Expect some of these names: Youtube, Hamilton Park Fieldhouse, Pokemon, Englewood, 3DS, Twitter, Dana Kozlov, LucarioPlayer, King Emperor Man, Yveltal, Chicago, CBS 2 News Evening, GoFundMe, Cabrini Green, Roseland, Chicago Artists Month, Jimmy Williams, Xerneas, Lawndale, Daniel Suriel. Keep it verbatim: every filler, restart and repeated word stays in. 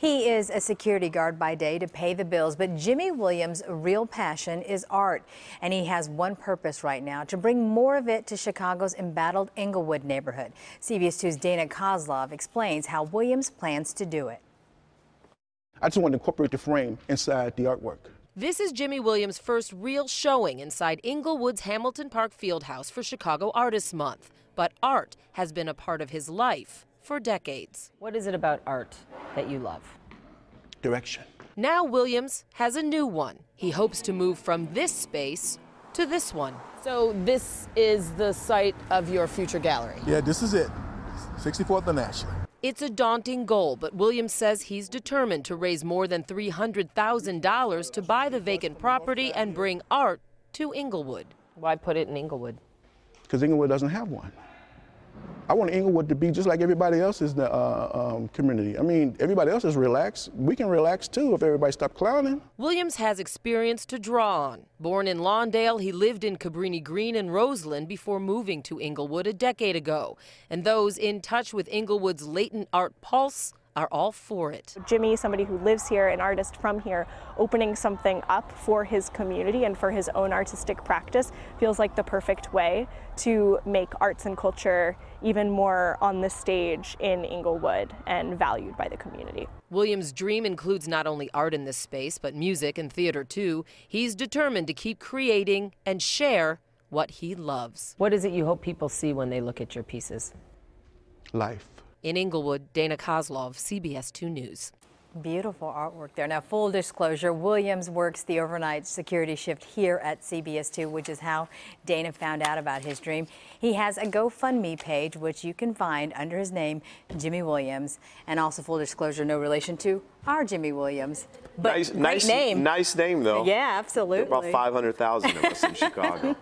He is a security guard by day to pay the bills, but Jimmy Williams' real passion is art, and he has one purpose right now: to bring more of it to Chicago's embattled Englewood neighborhood. C B S two's Dana Kozlov explains how Williams plans to do it. I just want to incorporate the frame inside the artwork. This is Jimmy Williams' first real showing inside Englewood's Hamilton Park Fieldhouse for Chicago Artists Month. But art has been a part of his life for decades. What is it about art that you love? Direction. Now Williams has a new one. He hopes to move from this space to this one. So this is the site of your future gallery? Yeah, this is it. sixty-fourth and Ashley. It's a daunting goal, but Williams says he's determined to raise more than three hundred thousand dollars to buy the vacant property and bring art to Englewood. Why put it in Englewood? Because Englewood doesn't have one. I want Englewood to be just like everybody else's uh, um, community. I mean, everybody else is relaxed. We can relax too if everybody stops clowning. Williams has experience to draw on. Born in Lawndale, he lived in Cabrini Green and Roseland before moving to Englewood a decade ago. And those in touch with Englewood's latent art pulse are all for it. Jimmy, somebody who lives here, an artist from here, opening something up for his community and for his own artistic practice feels like the perfect way to make arts and culture even more on the stage in Englewood and valued by the community. Williams' dream includes not only art in this space, but music and theater too. He's determined to keep creating and share what he loves. What is it you hope people see when they look at your pieces? Life. In Englewood, Dana Kozlov, C B S two News. Beautiful artwork there. Now, full disclosure, Williams works the overnight security shift here at C B S two, which is how Dana found out about his dream. He has a GoFundMe page, which you can find under his name, Jimmy Williams. And also, full disclosure, no relation to our Jimmy Williams. But nice, nice name. Nice name, though. Yeah, absolutely. About five hundred thousand of us in Chicago.